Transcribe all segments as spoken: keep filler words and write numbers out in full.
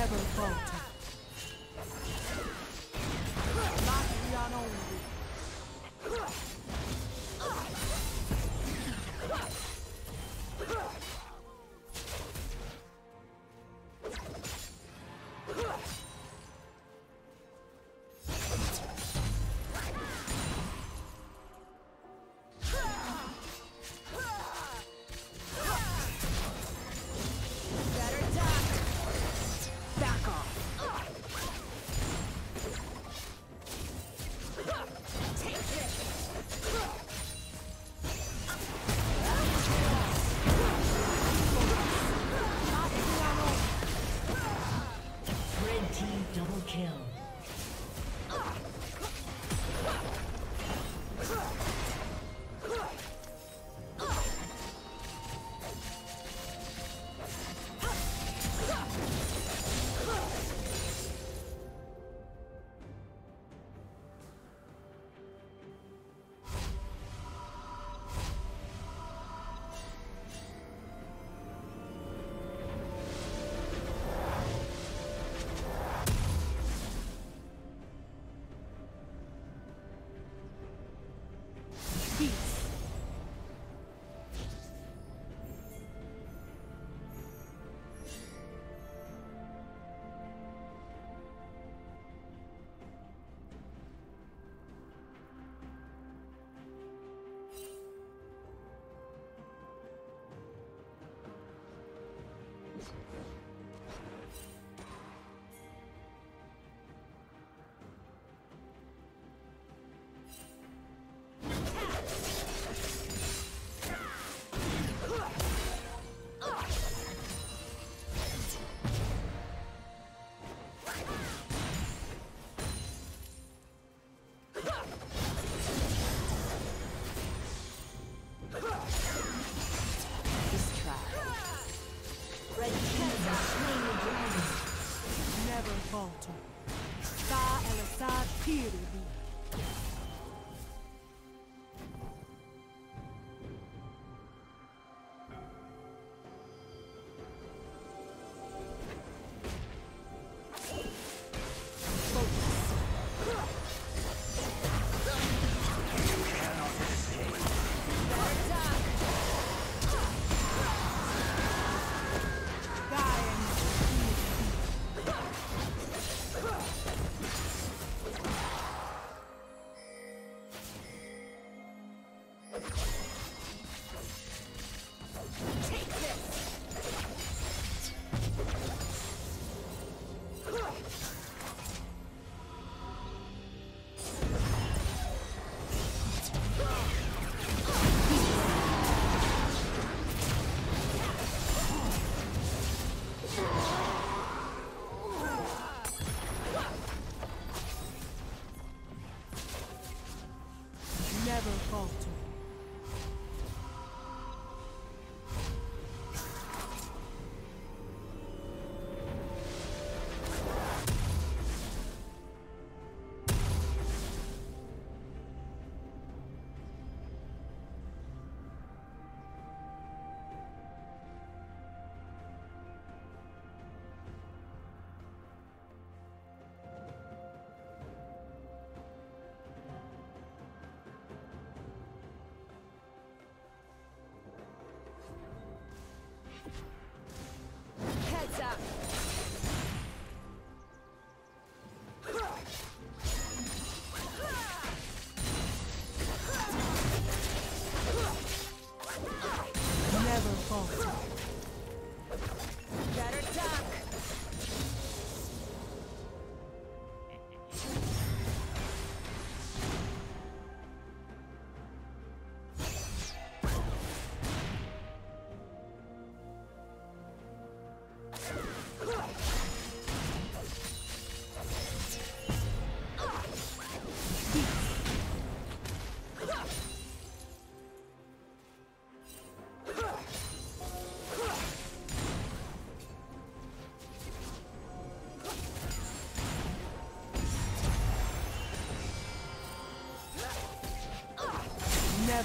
never falter. Never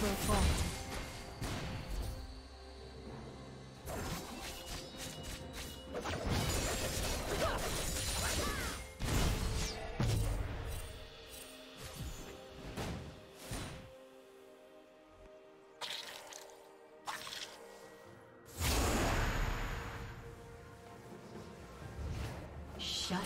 fall. Shut down.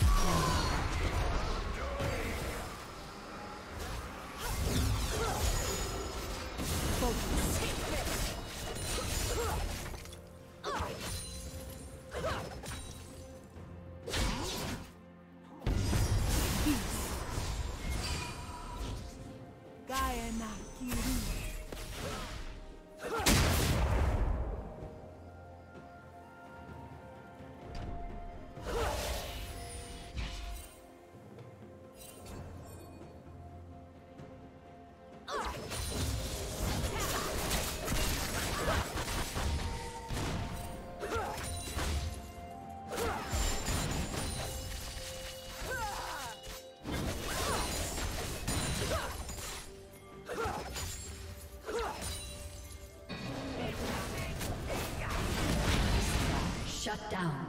Shut down.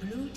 Blue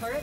Turret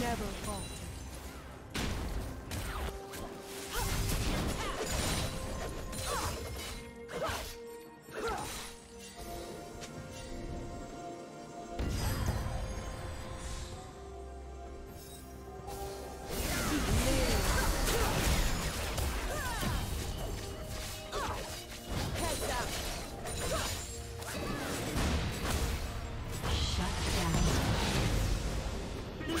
Never fall. Blue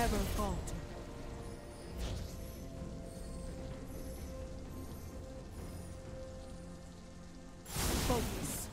Never falter. Focus.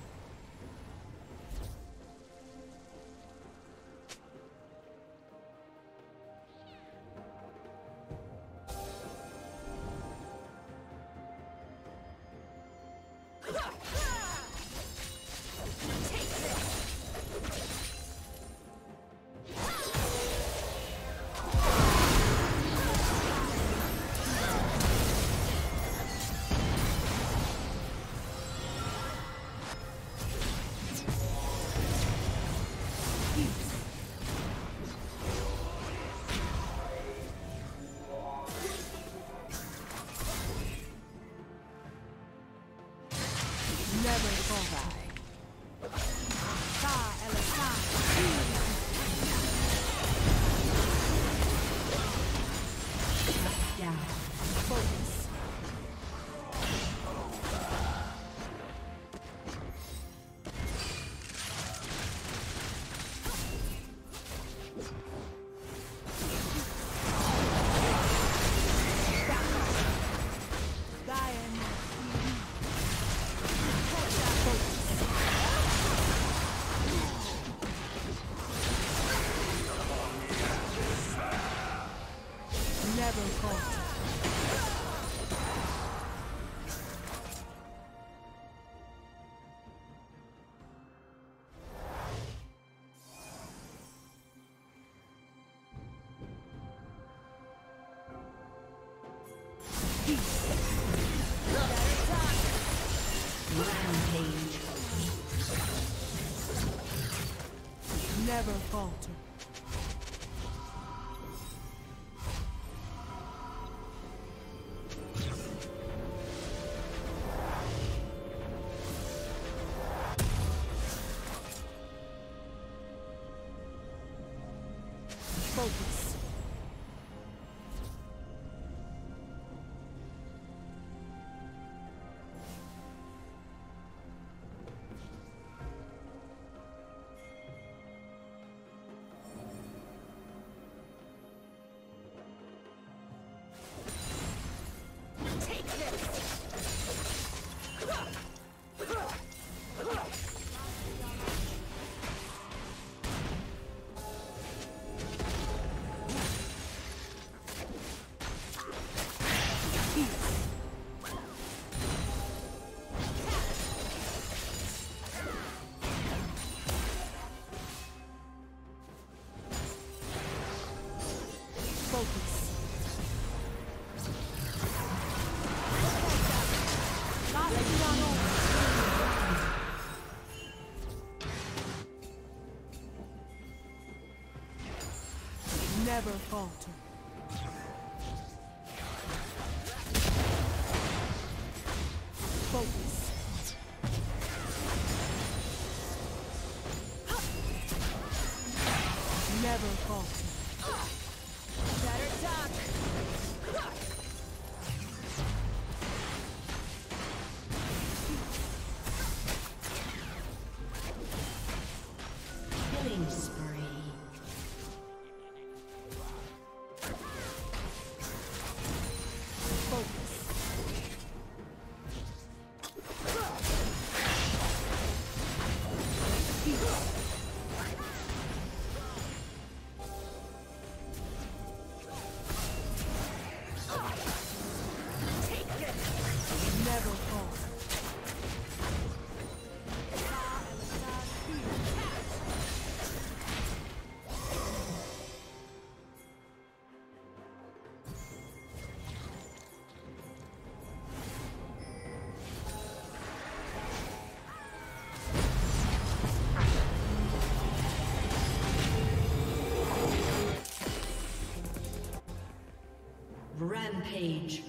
Never falter. Focus. Never falter. Focus. Never falter. Better duck. Killing spree. Page.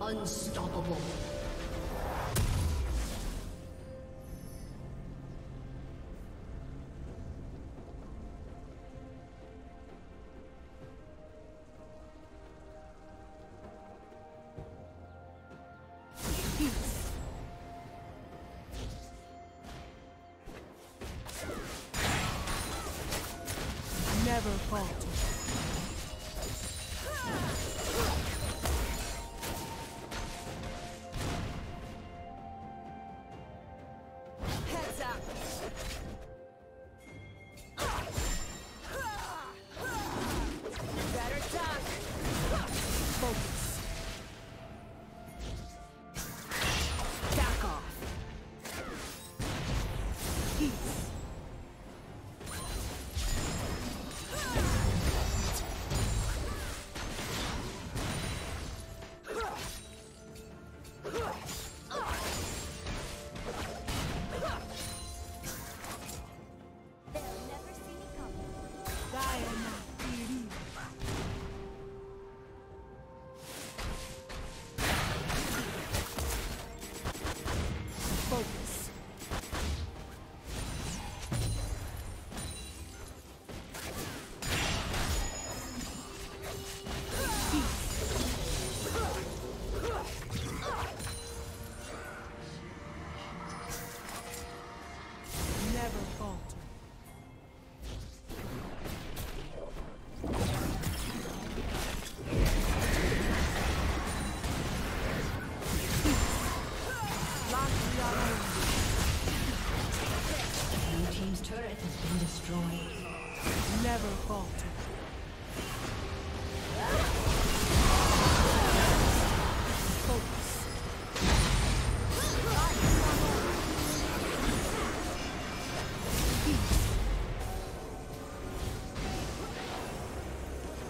Unstoppable. Never falter. Never falter. Focus.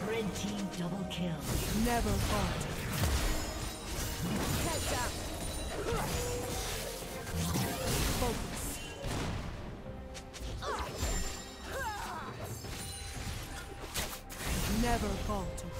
Red team double kill. Never falter. Never falter.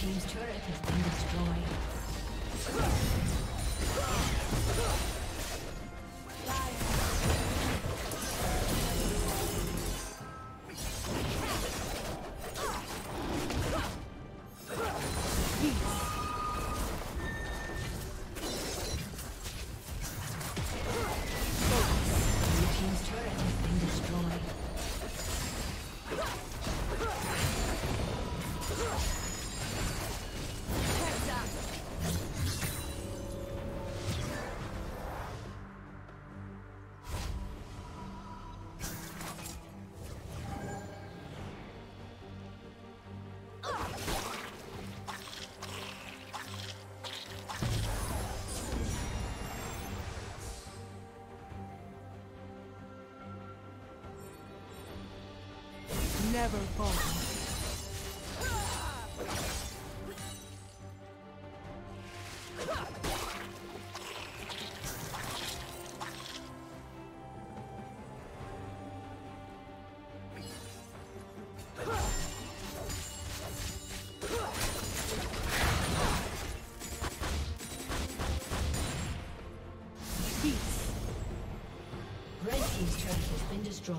Team's turret has been destroyed. Your team's turret has been destroyed. never fall. Destroyed.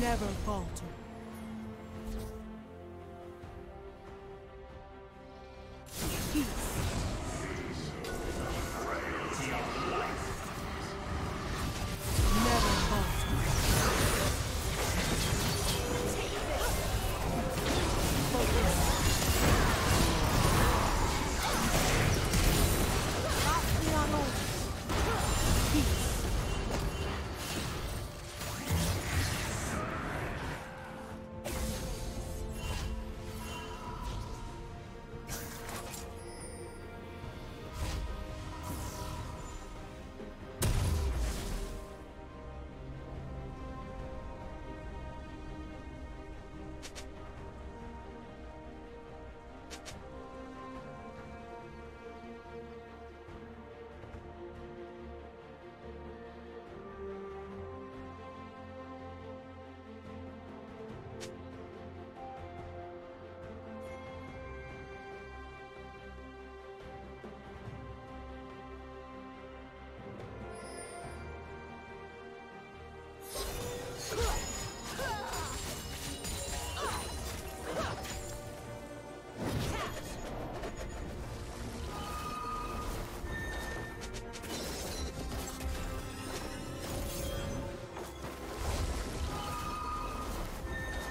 Never falter. Never falter. Peace. Never falter. Focus. Peace.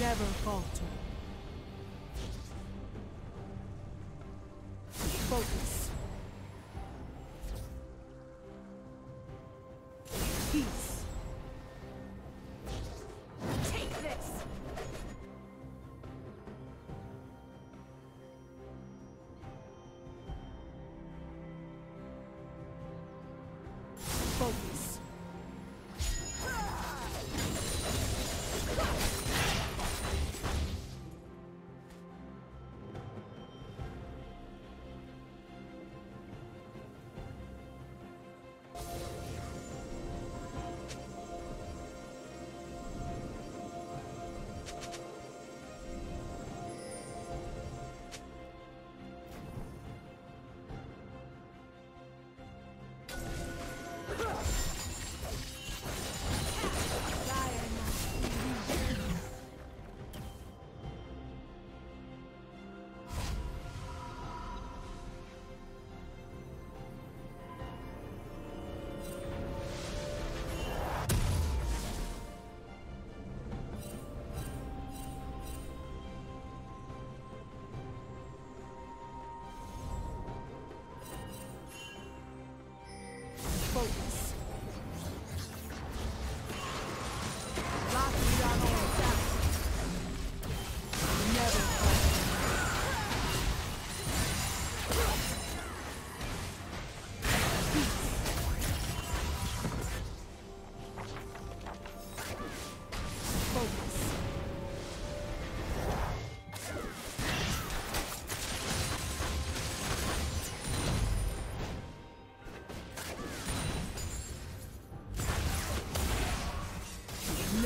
Never falter. Focus. Peace. Take this. Focus.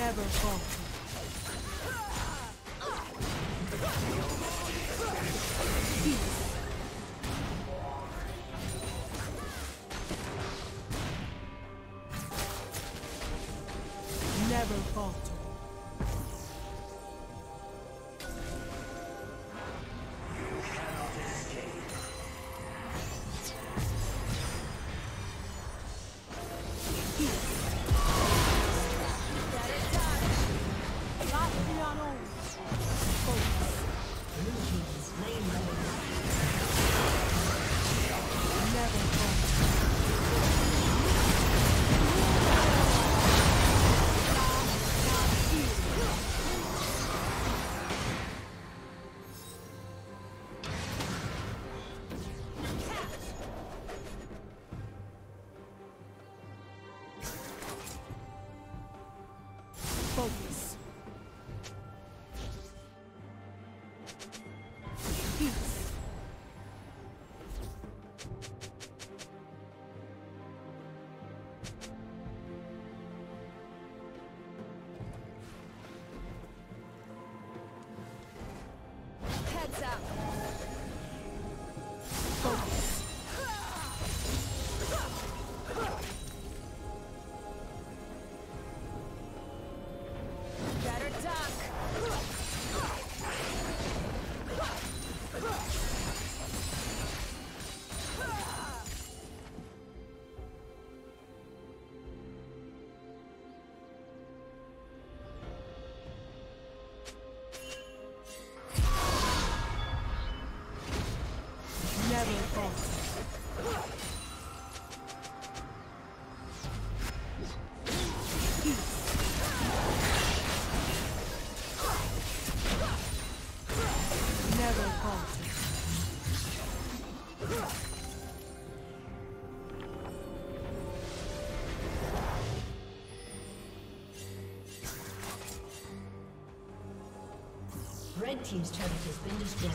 ever falter. Peace. Never falter. Focus. Peace. Heads up. Focus. Red team's turret has been destroyed.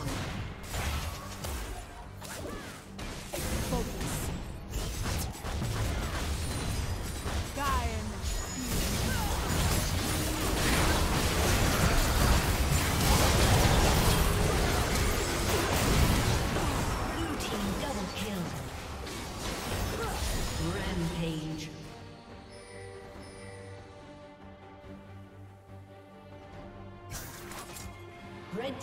Focus. Die in the field. Blue team double kill. Rampage. Red